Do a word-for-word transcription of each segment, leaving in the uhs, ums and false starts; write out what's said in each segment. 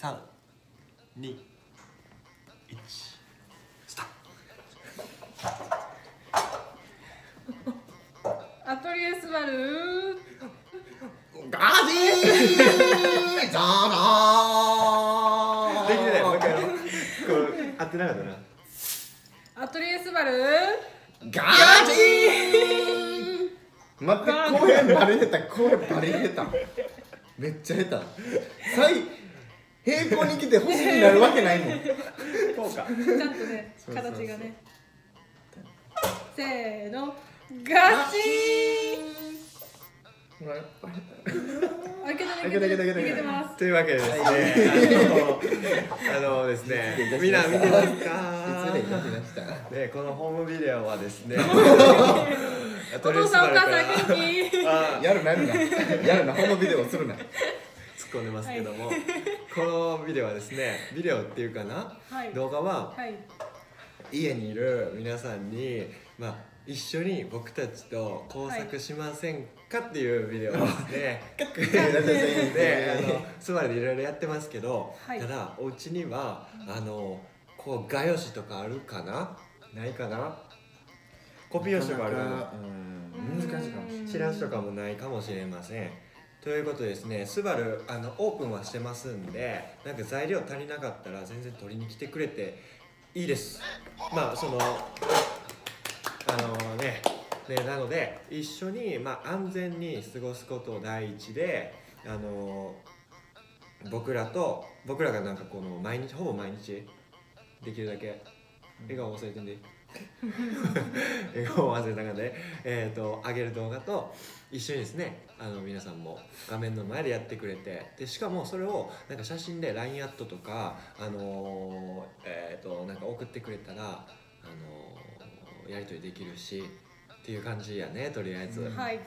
さん、に、いち、スタート。アトリエスバルーガジーザラーできてない、もう一回やろう。これ合ってなかったな。アトリエスバルーガジー。待って、公演バレてた、公演バレてた。めっちゃ下手。平行に来て星になるわけないもん。そうか。ちゃんとね、形がね。せーの、ガチーン。開けた、開けた、開けた、開けてます。というわけでですね、あのですね、みんな見てますか？ね、このホームビデオはですね。お父さんお母さん元気。やるなやるなやるな、ホームビデオするな。突っ込んでますけども、はい、このビデオはですね、ビデオっていうかな、はい、動画は、はい、家にいる皆さんに、まあ、一緒に僕たちと工作しませんかっていうビデオですね。スバルでいろいろやってますけど、はい、ただお家にはあのこう画用紙とかあるかなないかな、コピー用紙とかあるかな、難しいかもしれない、チラシとかもないかもしれません。ということでですね、スバルあのオープンはしてますんで、なんか材料足りなかったら全然取りに来てくれていいです。まあそのあのね、ねなので一緒に、まあ、安全に過ごすことを第一で、あの僕らと僕らがなんかこの毎日ほぼ毎日できるだけ笑顔を忘れてんでいい笑顔を忘れた中で、えーと、上げる動画と一緒にですね、あの皆さんも画面の前でやってくれて、でしかもそれをなんか写真で ライン アットとか、あのー、えーとなんか送ってくれたら、あのー、やり取りできるしっていう感じやね、とりあえず。はい、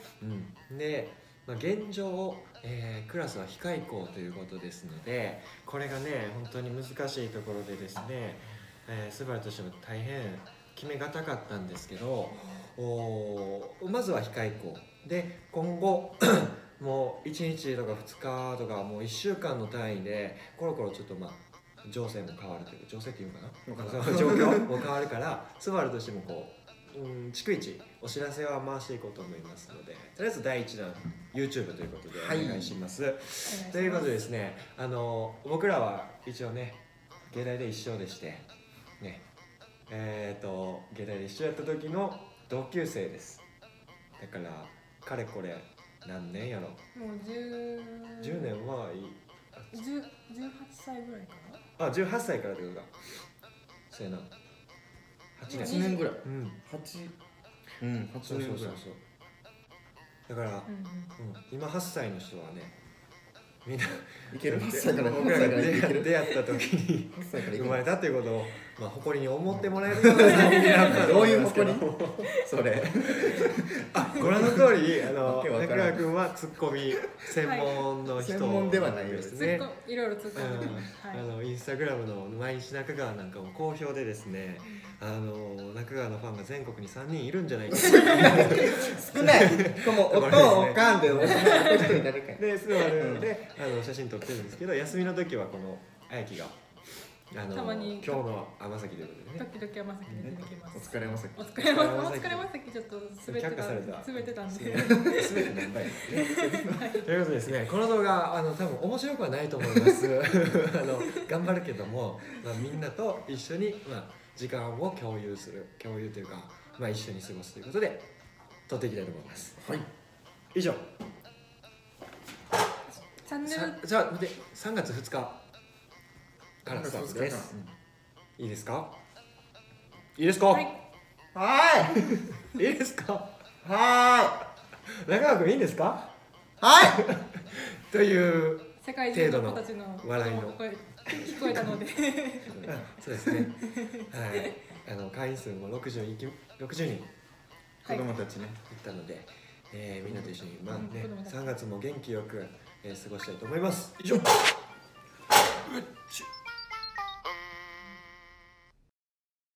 うん、で、まあ、現状、えー、クラスは非開校ということですので、これがね本当に難しいところでですね、えー、スバルとしても大変決めがたかったんですけど、おまずは非開校で、今後もういちにちとかふつかとかもういっしゅうかんの単位でコロコロちょっとまあ情勢も変わるというか、情勢っていうのかな、状況も変わるから、スバルとしてもこう、うん、逐一お知らせは回していこうと思いますので、とりあえずだいいちだん ユーチューブ ということでお願いします。はい、ということでですね、あの僕らは一応ね芸大で一緒でしてね、えーと芸大で一緒やった時の同級生です。だからかれこれ何年やろ、もうじゅうねんはいい、じゅうはっさいぐらいかな、あじゅうはっさいからってことだ。そうやな、はちねんぐらい、うん、はちねんぐらい、だから、うん、今はっさいの人はねみんないけるんですよ。僕らが出会った時に生まれたということを、まあ、誇りに思ってもらえるような、どういう誇りそれあ、ご覧の通り、あの中川君はツッコミ専門の人、専門ではないですね、いろいろツッコミ、インスタグラムの毎日中川なんかも好評でですね、あの中川のファンが全国にさんにんいるんじゃないか、少ない、おとんおかんでお一人誰かですごいあるので、あの写真撮ってるんですけど、休みの時はこのあやきがあの今日の天崎ということでね、時々天崎に出てきます。お疲れ天崎、お疲れ天崎、ちょっと滑ってた、滑ってたんで、滑って何倍ということですね。この動画あの多分面白くはないと思います。あの頑張るけども、まあ、みんなと一緒に、まあ、時間を共有する、共有というか、まあ、一緒に過ごすということで撮っていきたいと思います。はい、以上。じゃあ待って、さんがつふつかからスタートです。いいですか、いいですか、はい、いいですか、はい、中川君いいんですか、はいという程度の笑いの聞こえたので、そうですね、はい、あの会員数もろくじゅうにん子供たちねいったので、えー、みんなと一緒に、まあね、さんがつも元気よく、えー、過ごしたいと思います。以上。